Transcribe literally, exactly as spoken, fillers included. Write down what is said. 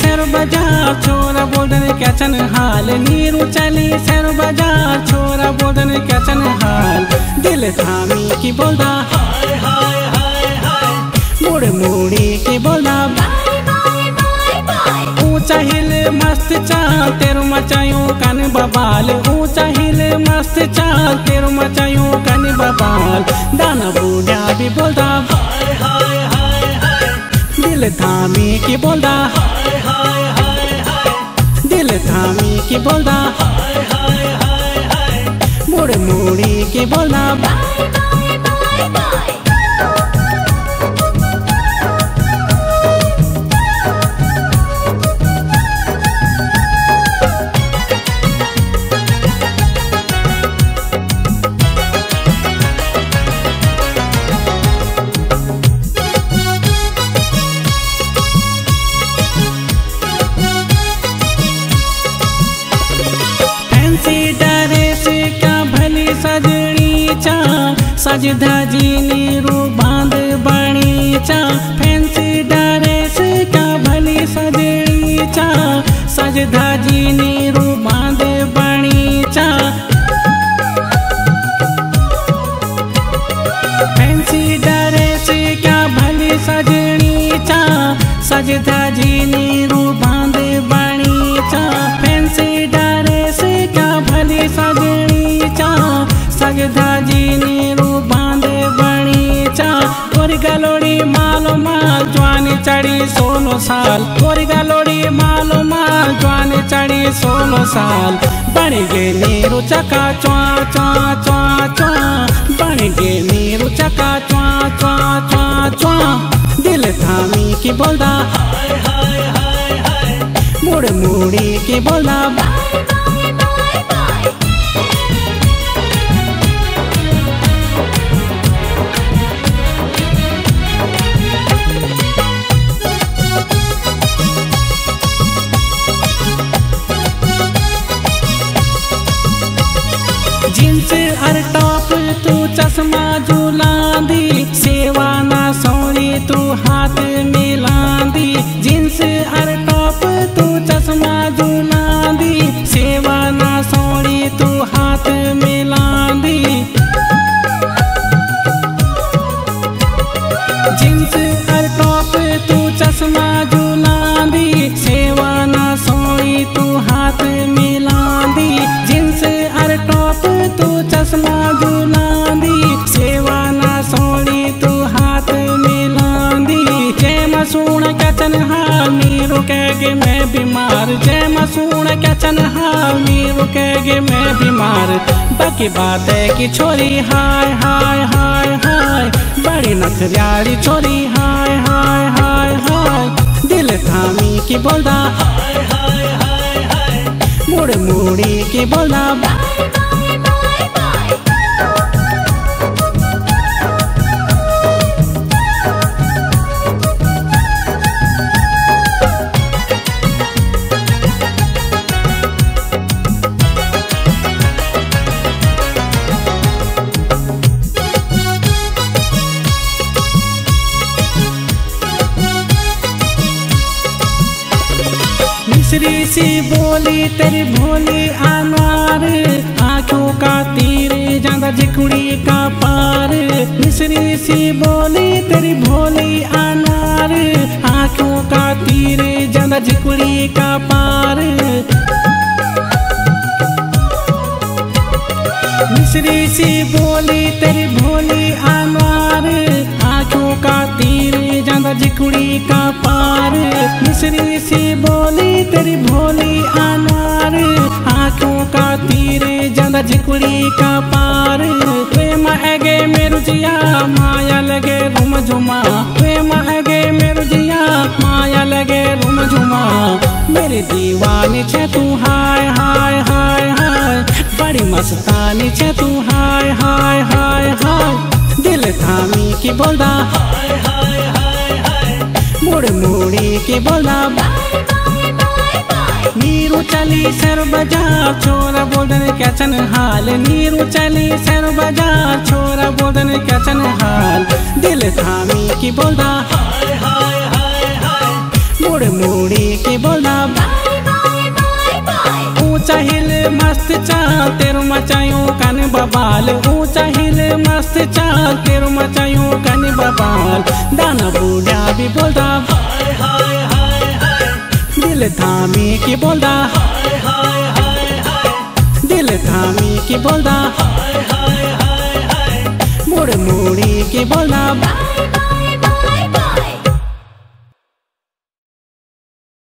Sir बाजार छोरा बोदन कैसन हाल, नीरू चली सर बाजार छोरा बोदन कैसन हाल, दिल थामी की बोला हाय हाय हाय हाय, मुड़ मुड़ी की बोला बाय बाय बाय बाय, ऊंचा हिल मस्त चाल तेरू मचायो कान बबाल, ऊंचा हिल मस्त चाल तेरू मचायो कान बबाल, दाना बूढ़ा भी बोला हाय हाय हाय हाय, दिल थामी की बोला दिल थामी की बोला हाय हाय हाय हाय, मुड़ मुड़ी की बोला बाय बाय बाय बाय। सजधाजी नीरू बांध बणी चा, फैंसी ड्रेस का भली सजड़ी चा, सजधाजी नीरू बांध बणी चा, फैंसी ड्रेस का भली सजड़ी चा, सजधाजी नीरू बांध बणी चा, फैंसी ड्रेस का भली सजड़ी चा, सजधाजी गलोड़ी मालो माल जवानी चढ़ी सोलो साल, गोरी गलोड़ी मालो माल जवानी चढ़ी सोलो साल, बन गे नीरू चका च्वा च्वा च्वा च्वा, बन गे नीरू चका च्वा च्वा च्वा च्वा, दिल थामी की बोला हाय हाय हाय हाय, मुड़ मुड़ी की बोला bye bye bye bye. Jeans हर टॉप तू चश्मा झूलांदी, सेवा ना सोनी तू हाथ मिलांदी, जींस हर टॉप तू चश्मा झूलांदी, सेवा ना सोनी तू हाथ मिलांदी, जींस हर टॉप तू चश्मा झूलांदी, सेवा ना सोनी तू हाथ मिलांदी, जींस हर टॉप तू चश्मा झूलांदी, सेवा ना सोनी तू हाथ मिलांदी, जय मसूण कैचन हाल नीरू कहेगी मैं बीमार, जय मसूण कैचन हाल नीरू कहेगी मैं बीमार, बाकी बात है कि छोरी हाय हाय हाय हाय, बड़ी नखरियारी छोरी हाय हाय हाय हाय, दिल थामी की बोला हाय हाय हाय हाय, मुड़ मुड़ी की बोला बाय बाय बाय बाय। मिश्री सी बोली तेरी भोली अनार, आंखों का तीर जांदा जिकुड़ी का पार, मिश्री सी बोली तेरी भोली अनार, आंखों का तीर जांदा जिकुड़ी का पार, मिश्री सी बोली तेरी भोली अनार, आंखों का तीर जांदा जिकुड़ी का पार, मिश्री सी बोली तेरी भोली अनार, आंखों का तीर जांदा जिकुड़ी का पार, प्रेम आगे मेरू जिया माया लगे रुम झुमा, प्रेम आगे मेरू जिया माया लगे रुम झुमा, मेरी दीवानी छे तू हाय हाय हाय हाय, बड़ी मस्तानी छे तू हाय हाय हाय हाय, दिल थामी की बोला हाय हाय हाय हाय, मुड़ मुड़ी की बोला bye bye bye bye. Neeru चली सर बाजार छोरा बोदन कैसन हाल, नीरू चली सर बाजार छोरा बोदन कैसन हाल, दिल थामी की बोला हाय हाय हाय हाय, मुड़ मुड़ी की चाहिल मस्त चाल तेरू मचायो कन बबाल। ऊ चाहिल मस्त चाल तेरू मचायो कन बबाल। दाना बूढ़ा भी बोलदा हाय हाय हाय हाय, दिल थामी की बोलदा हाय हाय हाय हाय, दिल थामी की बोलदा हाय हाय हाय हाय, मुड़ मुड़ी की बोलदा बाय बाय।